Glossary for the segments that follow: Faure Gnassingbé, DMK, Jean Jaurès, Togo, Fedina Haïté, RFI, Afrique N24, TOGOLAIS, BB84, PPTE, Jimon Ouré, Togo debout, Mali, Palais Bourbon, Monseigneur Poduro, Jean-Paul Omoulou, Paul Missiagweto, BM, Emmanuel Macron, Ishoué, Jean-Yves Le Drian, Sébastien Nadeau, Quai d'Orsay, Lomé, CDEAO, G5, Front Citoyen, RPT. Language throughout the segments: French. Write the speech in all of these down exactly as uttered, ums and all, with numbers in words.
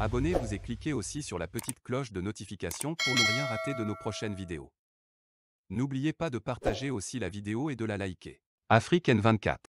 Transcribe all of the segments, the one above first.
abonnez-vous et cliquez aussi sur la petite cloche de notification pour ne rien rater de nos prochaines vidéos. N'oubliez pas de partager aussi la vidéo et de la liker. Afrique N vingt-quatre.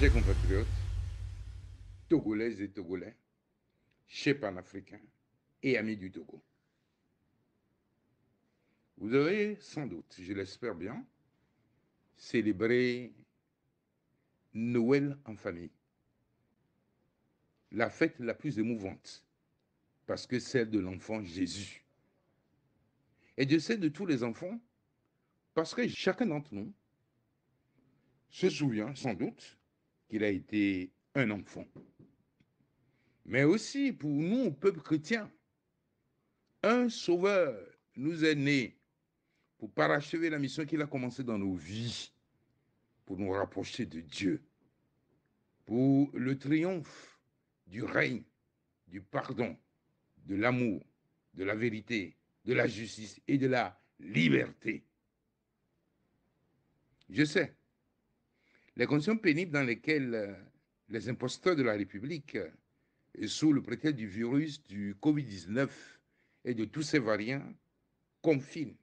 Chers compatriotes, Togolaises et Togolais, chers panafricains et amis du Togo, vous avez sans doute, je l'espère bien, célébré Noël en famille, la fête la plus émouvante, parce que celle de l'enfant Jésus, et je sais de tous les enfants, parce que chacun d'entre nous se souvient sans doute qu'il a été un enfant. Mais aussi, pour nous, peuple chrétien, un sauveur nous est né pour parachever la mission qu'il a commencée dans nos vies, pour nous rapprocher de Dieu, pour le triomphe du règne, du pardon, de l'amour, de la vérité, de la justice et de la liberté. Je sais, les conditions pénibles dans lesquelles les imposteurs de la République, sous le prétexte du virus, du Covid dix-neuf et de tous ses variants, confinent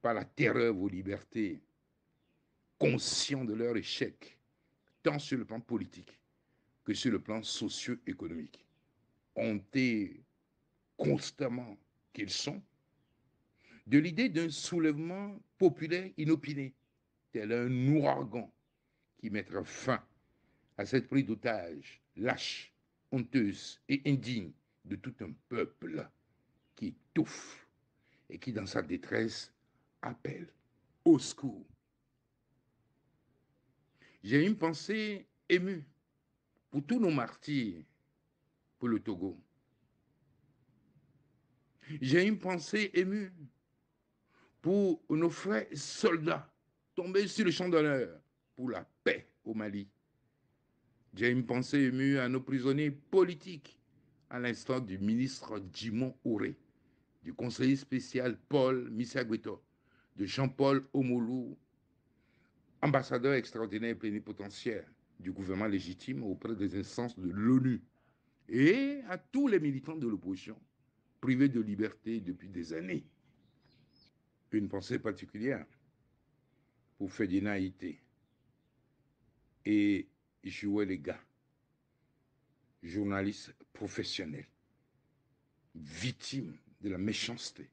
par la terreur vos libertés, conscients de leur échec, tant sur le plan politique que sur le plan socio-économique. Hantés constamment qu'ils sont de l'idée d'un soulèvement populaire inopiné, tel un ouragan qui mettra fin à cette prise d'otage lâche, honteuse et indigne de tout un peuple qui étouffe et qui, dans sa détresse, appelle au secours. J'ai une pensée émue pour tous nos martyrs pour le Togo. J'ai une pensée émue pour nos frères soldats tombés sur le champ d'honneur pour la paix au Mali. J'ai une pensée émue à nos prisonniers politiques, à l'instar du ministre Jimon Ouré, du conseiller spécial Paul Missiagweto, de Jean-Paul Omoulou, ambassadeur extraordinaire et plénipotentiaire du gouvernement légitime auprès des instances de l'ONU, et à tous les militants de l'opposition, privés de liberté depuis des années. Une pensée particulière pour Fedina Haïté et Ishoué les gars, journalistes professionnels, victimes de la méchanceté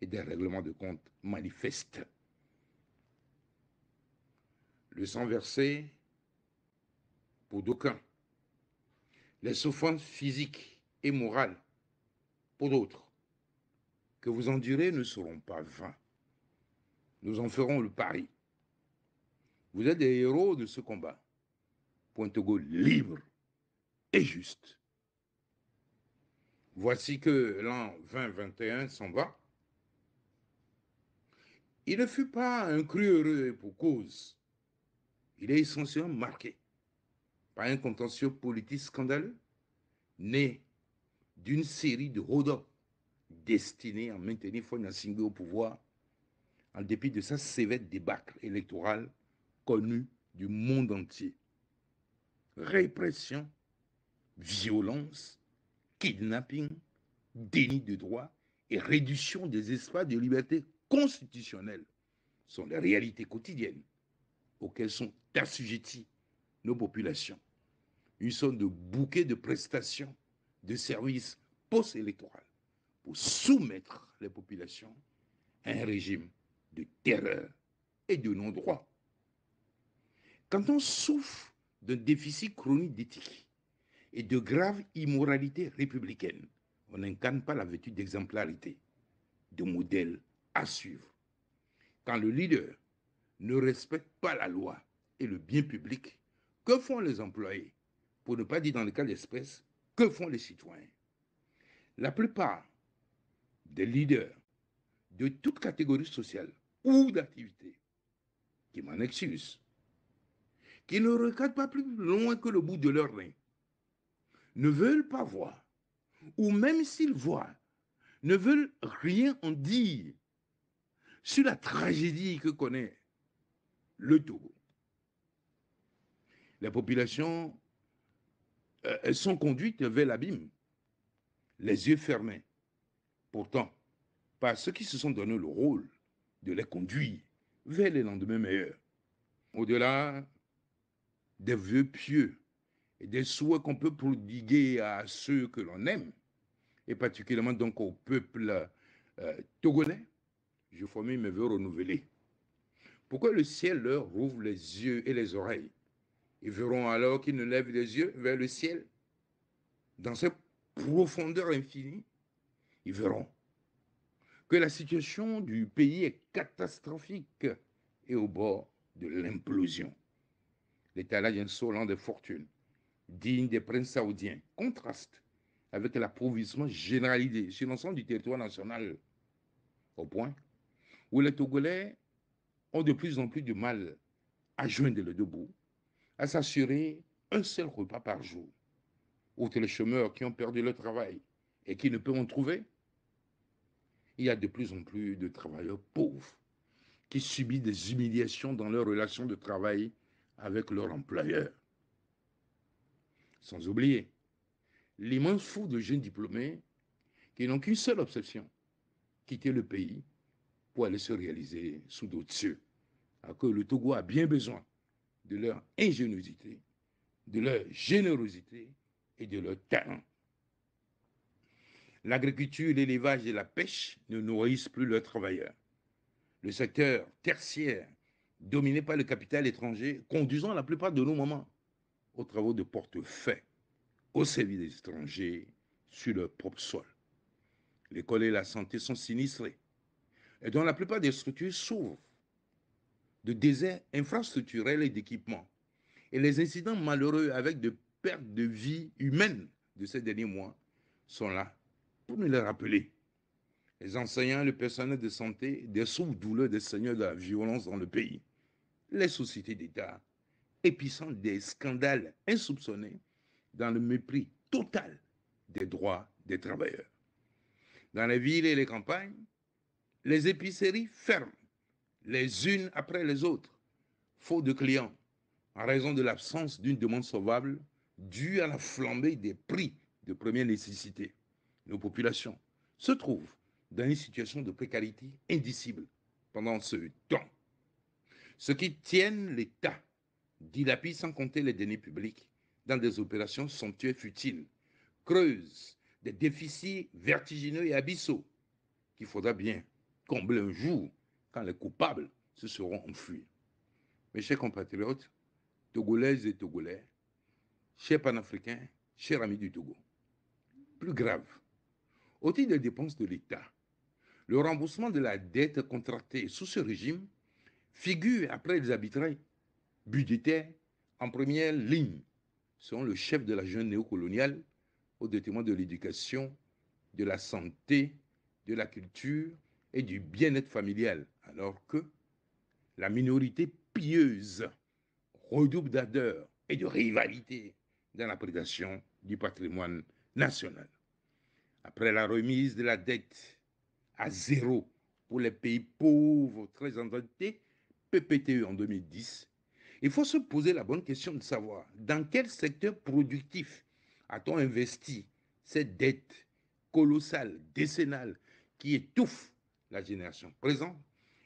et des règlements de compte manifestes. Le sang versé pour d'aucuns, les souffrances physiques et morales pour d'autres, que vous endurez ne seront pas vains. Nous en ferons le pari. Vous êtes des héros de ce combat pour un Togo libre et juste. Voici que l'an vingt vingt et un s'en va. Il ne fut pas un cru heureux pour cause. Il est essentiellement marqué par un contentieux politique scandaleux, né d'une série de hold-up destinés à maintenir Faure Gnassingbé au pouvoir en dépit de sa sévère débâcle électorale connue du monde entier. Répression, violence, kidnapping, déni de droit et réduction des espaces de liberté constitutionnelle sont les réalités quotidiennes auxquelles sont assujetties nos populations. Une sorte de bouquet de prestations, de services post-électoraux pour soumettre les populations à un régime de terreur et de non-droit. Quand on souffre d'un déficit chronique d'éthique et de grave immoralité républicaine, on n'incarne pas la vertu d'exemplarité, de modèle à suivre. Quand le leader ne respecte pas la loi et le bien public, que font les employés? Pour ne pas dire dans le cas d'espèce, que font les citoyens? La plupart des leaders de toute catégorie sociale ou d'activité, qui m'en excusent, qui ne regardent pas plus loin que le bout de leur nez, ne veulent pas voir, ou même s'ils voient, ne veulent rien en dire sur la tragédie que connaît le Togo. Les populations euh, sont conduites vers l'abîme, les yeux fermés, pourtant, par ceux qui se sont donné le rôle de les conduire vers les lendemains meilleurs. Au-delà des vœux pieux et des souhaits qu'on peut prodiguer à ceux que l'on aime, et particulièrement donc au peuple euh, togolais, je formule mes vœux renouvelés. Pourquoi le ciel leur rouvre les yeux et les oreilles? Ils verront alors qu'ils ne lèvent les yeux vers le ciel. Dans cette profondeur infinie, ils verront que la situation du pays est catastrophique et au bord de l'implosion. L'étalage insolent des fortunes, digne des princes saoudiens, contraste avec l'approvisionnement généralisé sur l'ensemble du territoire national, au point où les Togolais ont de plus en plus de mal à joindre le debout, à s'assurer un seul repas par jour. Outre les chômeurs qui ont perdu leur travail et qui ne peuvent en trouver, il y a de plus en plus de travailleurs pauvres qui subissent des humiliations dans leurs relations de travail avec leur employeur. Sans oublier l'immense foule de jeunes diplômés qui n'ont qu'une seule obsession, quitter le pays pour aller se réaliser sous d'autres cieux, alors que le Togo a bien besoin de leur ingéniosité, de leur générosité et de leur talent. L'agriculture, l'élevage et la pêche ne nourrissent plus leurs travailleurs. Le secteur tertiaire, dominé par le capital étranger, conduisant la plupart de nos moments aux travaux de portefaix, au service des étrangers, sur leur propre sol. L'école et la santé sont sinistrées, et dont la plupart des structures s'ouvrent de déserts infrastructurels et d'équipements, et les incidents malheureux avec de pertes de vie humaines de ces derniers mois sont là pour nous les rappeler. Les enseignants, le personnel de santé, des souffres-douleurs des seigneurs de la violence dans le pays, les sociétés d'État, épissant des scandales insoupçonnés dans le mépris total des droits des travailleurs. Dans les villes et les campagnes, les épiceries ferment, les unes après les autres, faute de clients, en raison de l'absence d'une demande sauvable due à la flambée des prix de première nécessité. Nos populations se trouvent dans une situation de précarité indicible pendant ce temps. Ceux qui tiennent l'État dilapident sans compter les deniers publics dans des opérations somptueuses futiles, creusent des déficits vertigineux et abyssaux qu'il faudra bien combler un jour quand les coupables se seront enfuis. Mes chers compatriotes, Togolaises et Togolais, chers panafricains, chers amis du Togo, plus grave, au titre des dépenses de l'État, le remboursement de la dette contractée sous ce régime figure après les arbitrages budgétaires en première ligne, selon le chef de la junte néocoloniale, au détriment de l'éducation, de la santé, de la culture et du bien-être familial, alors que la minorité pieuse redouble d'ardeur et de rivalité dans la prédation du patrimoine national. Après la remise de la dette à zéro pour les pays pauvres très endettés, P P T E en deux mille dix, il faut se poser la bonne question de savoir dans quel secteur productif a-t-on investi cette dette colossale, décennale, qui étouffe la génération présente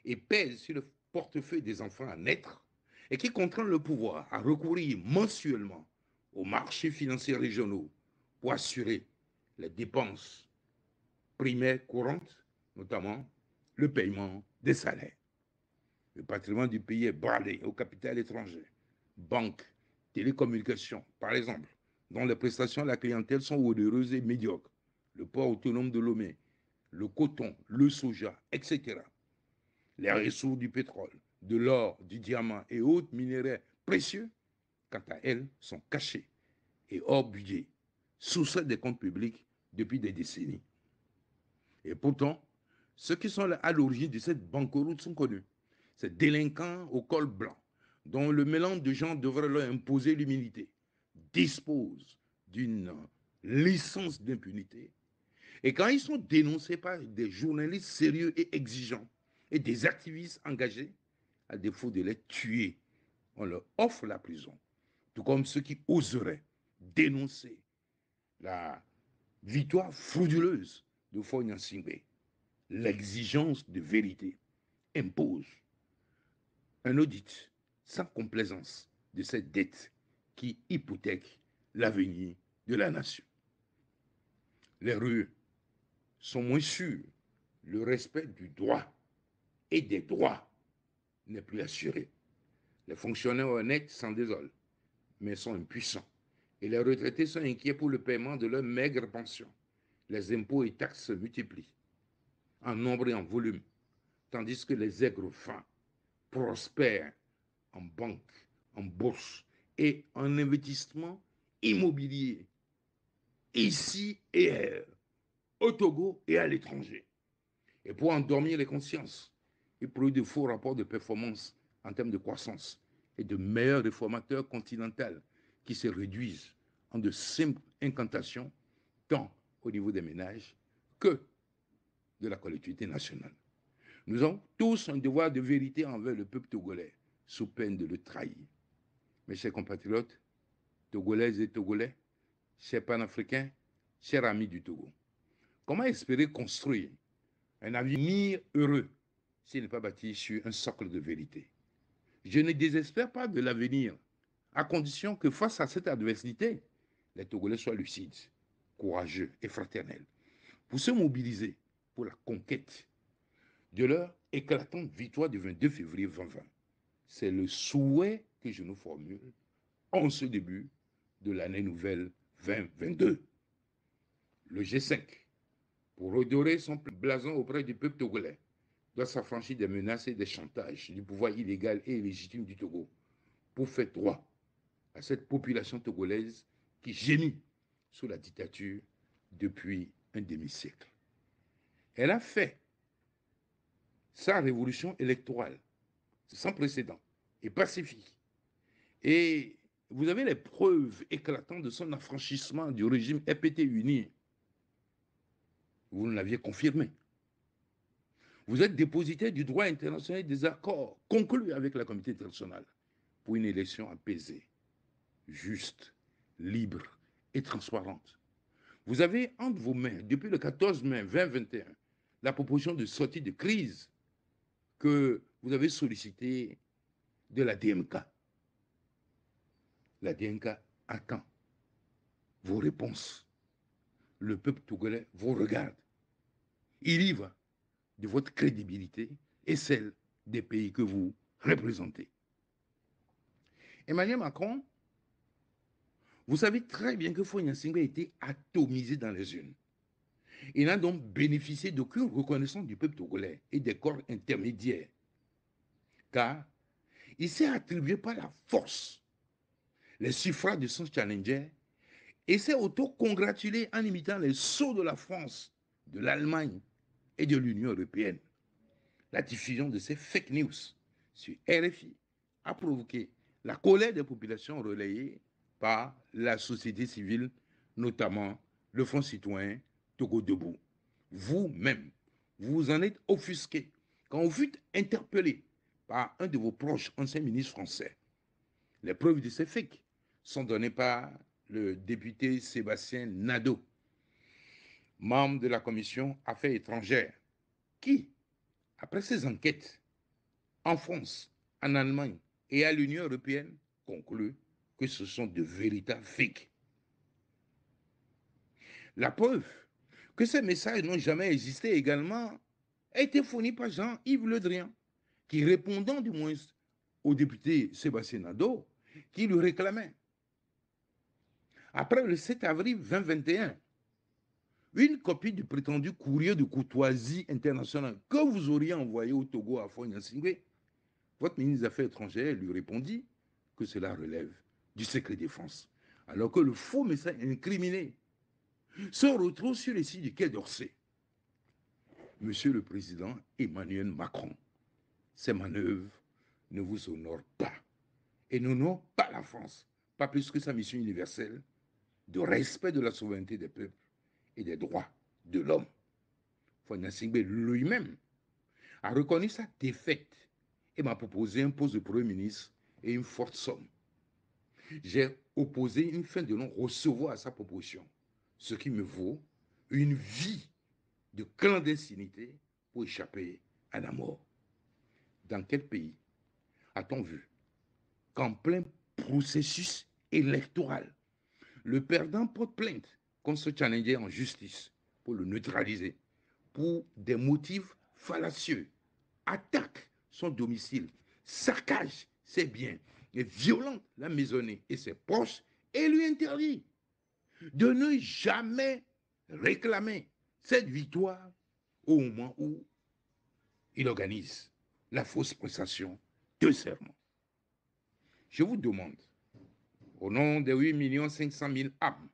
et pèse sur le portefeuille des enfants à naître et qui contraint le pouvoir à recourir mensuellement aux marchés financiers régionaux pour assurer les dépenses primaires courantes, notamment le paiement des salaires. Le patrimoine du pays est bradé au capital étranger. Banques, télécommunications, par exemple, dont les prestations à la clientèle sont odoreuses et médiocres. Le port autonome de Lomé, le coton, le soja, et cetera. Les ressources du pétrole, de l'or, du diamant et autres minéraux précieux, quant à elles, sont cachés et hors budget, sources des comptes publics depuis des décennies. Et pourtant, ceux qui sont à l'origine de cette banqueroute sont connus. Ces délinquants au col blanc, dont le mélange de gens devrait leur imposer l'humilité, disposent d'une licence d'impunité. Et quand ils sont dénoncés par des journalistes sérieux et exigeants et des activistes engagés, à défaut de les tuer, on leur offre la prison. Tout comme ceux qui oseraient dénoncer la victoire frauduleuse de Faure Gnassingbé. L'exigence de vérité impose un audit sans complaisance de cette dette qui hypothèque l'avenir de la nation. Les rues sont moins sûres, le respect du droit et des droits n'est plus assuré. Les fonctionnaires honnêtes s'en désolent, mais sont impuissants. Et les retraités sont inquiets pour le paiement de leurs maigres pensions. Les impôts et taxes se multiplient en nombre et en volume, tandis que les aigres fins prospèrent en banque, en bourse et en investissement immobilier, ici et ailleurs, au Togo et à l'étranger. Et pour endormir les consciences, il produit de faux rapports de performance en termes de croissance et de meilleurs réformateurs continentaux qui se réduisent en de simples incantations, tant au niveau des ménages que de la collectivité nationale. Nous avons tous un devoir de vérité envers le peuple togolais, sous peine de le trahir. Mes chers compatriotes, Togolaises et Togolais, chers panafricains, chers amis du Togo, comment espérer construire un avenir heureux s'il n'est pas bâti sur un socle de vérité? Je ne désespère pas de l'avenir, à condition que face à cette adversité, les Togolais soient lucides, courageux et fraternels, pour se mobiliser pour la conquête de leur éclatante victoire du vingt-deux février deux mille vingt. C'est le souhait que je nous formule en ce début de l'année nouvelle vingt vingt-deux. Le G cinq, pour redorer son blason auprès du peuple togolais, doit s'affranchir des menaces et des chantages du pouvoir illégal et illégitime du Togo pour faire droit à cette population togolaise qui gémit sous la dictature depuis un demi-siècle. Elle a fait sa révolution électorale sans précédent et pacifique. Et vous avez les preuves éclatantes de son affranchissement du régime R P T uni. Vous nous l'aviez confirmé. Vous êtes dépositaire du droit international et des accords conclus avec la communauté internationale pour une élection apaisée, juste, libre et transparente. Vous avez entre vos mains, depuis le quatorze mai deux mille vingt et un, la proposition de sortie de crise que vous avez sollicitée de la D M K. La D M K attend vos réponses. Le peuple togolais vous regarde. Il y va de votre crédibilité et celle des pays que vous représentez. Emmanuel Macron, vous savez très bien que Faure Gnassingbé a été atomisé dans les urnes. Il n'a donc bénéficié d'aucune reconnaissance du peuple togolais et des corps intermédiaires, car il s'est attribué par la force les suffrages de son challenger et s'est auto-congratulé en imitant les sauts de la France, de l'Allemagne et de l'Union européenne. La diffusion de ces fake news sur R F I a provoqué la colère des populations relayées par la société civile, notamment le Front Citoyen, Togo debout. Vous-même, vous vous en êtes offusqué quand vous fûtes interpellé par un de vos proches anciens ministres français. Les preuves de ces faits sont données par le député Sébastien Nadeau, membre de la commission Affaires étrangères, qui, après ses enquêtes en France, en Allemagne et à l'Union européenne, conclut que ce sont de véritables fakes. La preuve que ces messages n'ont jamais existé également a été fournie par Jean-Yves Le Drian, qui répondant du moins au député Sébastien Nadeau, qui le réclamait. Après le sept avril deux mille vingt et un, une copie du prétendu courrier de courtoisie internationale que vous auriez envoyé au Togo à Faure Gnassingbé, votre ministre des Affaires étrangères lui répondit que cela relève du secret défense, alors que le faux message incriminé se retrouve sur les sites du Quai d'Orsay. Monsieur le Président Emmanuel Macron, ces manœuvres ne vous honorent pas et n'honorent pas la France, pas plus que sa mission universelle de respect de la souveraineté des peuples et des droits de l'homme. Faure Gnassingbé lui-même a reconnu sa défaite et m'a proposé un poste de Premier ministre et une forte somme. J'ai opposé une fin de non-recevoir à sa proposition, ce qui me vaut une vie de clandestinité pour échapper à la mort. Dans quel pays a-t-on vu qu'en plein processus électoral, le perdant porte plainte contre ce challenger en justice pour le neutraliser, pour des motifs fallacieux, attaque son domicile, saccage ses biens et violente la maisonnée et ses proches et lui interdit de ne jamais réclamer cette victoire au moment où il organise la fausse prestation de serment. Je vous demande, au nom des huit millions cinq cent mille âmes,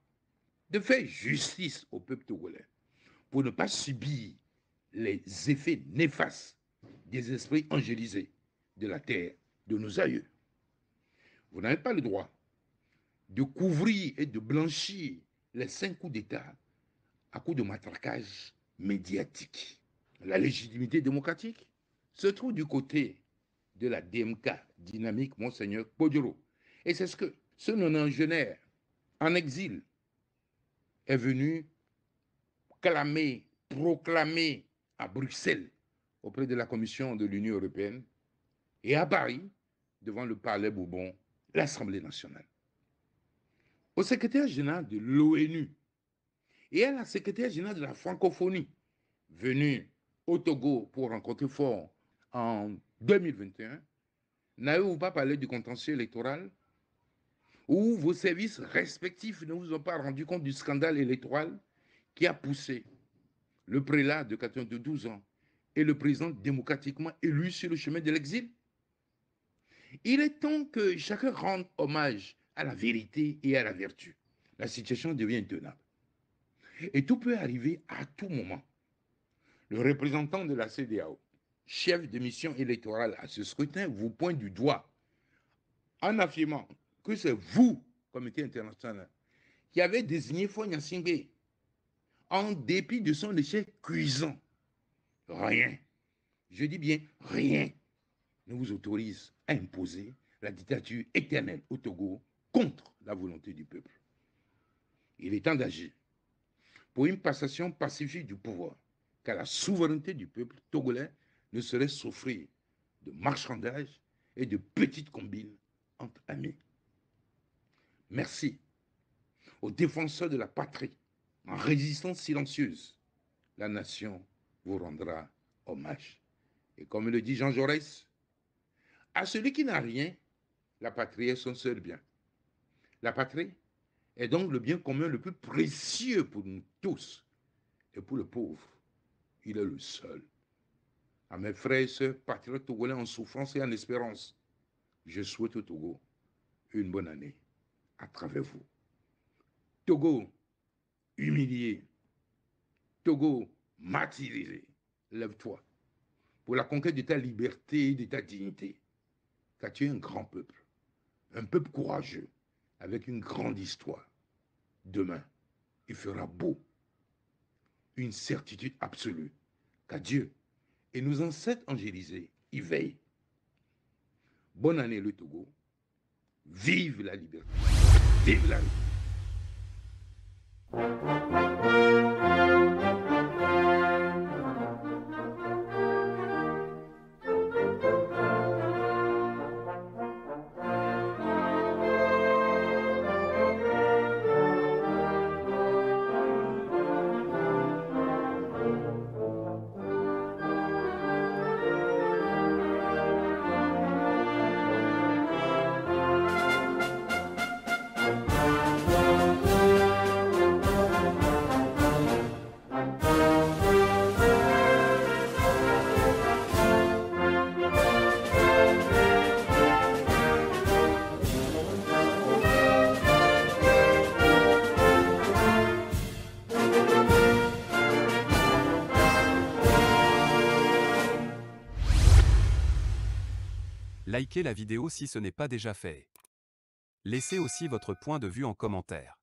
de faire justice au peuple togolais pour ne pas subir les effets néfastes des esprits angélisés de la terre de nos aïeux. Vous n'avez pas le droit de couvrir et de blanchir les cinq coups d'État à coups de matraquage médiatique. La légitimité démocratique se trouve du côté de la D M K, dynamique Monseigneur Poduro. Et c'est ce que ce nonagénaire en exil est venu clamer, proclamer à Bruxelles auprès de la Commission de l'Union européenne et à Paris devant le Palais Bourbon, l'Assemblée nationale. Au secrétaire général de l'ONU et à la secrétaire générale de la francophonie venue au Togo pour rencontrer Faure en deux mille vingt et un, n'avez-vous pas parlé du contentieux électoral où vos services respectifs ne vous ont pas rendu compte du scandale électoral qui a poussé le prélat de quatre-vingt-douze ans et le président démocratiquement élu sur le chemin de l'exil? Il est temps que chacun rende hommage à la vérité et à la vertu. La situation devient intenable. Et tout peut arriver à tout moment. Le représentant de la C D E A O, chef de mission électorale à ce scrutin, vous pointe du doigt en affirmant que c'est vous, Comité international, qui avez désigné Faure Gnassingbé en dépit de son échec cuisant. Rien, je dis bien rien, ne vous autorise à imposer la dictature éternelle au Togo contre la volonté du peuple. Il est temps d'agir pour une passation pacifique du pouvoir, car la souveraineté du peuple togolais ne saurait souffrir de marchandages et de petites combines entre amis. Merci aux défenseurs de la patrie, en résistance silencieuse, la nation vous rendra hommage. Et comme le dit Jean Jaurès, à celui qui n'a rien, la patrie est son seul bien. La patrie est donc le bien commun le plus précieux pour nous tous. Et pour le pauvre, il est le seul. À mes frères et sœurs patriotes togolais en souffrance et en espérance, je souhaite au Togo une bonne année à travers vous. Togo humilié, Togo martyrisé, lève-toi pour la conquête de ta liberté et de ta dignité. Car tu es un grand peuple, un peuple courageux, avec une grande histoire. Demain, il fera beau. Une certitude absolue, car Dieu et nos ancêtres angélisés y veillent. Bonne année le Togo, vive la liberté, vive la liberté. Likez la vidéo si ce n'est pas déjà fait. Laissez aussi votre point de vue en commentaire.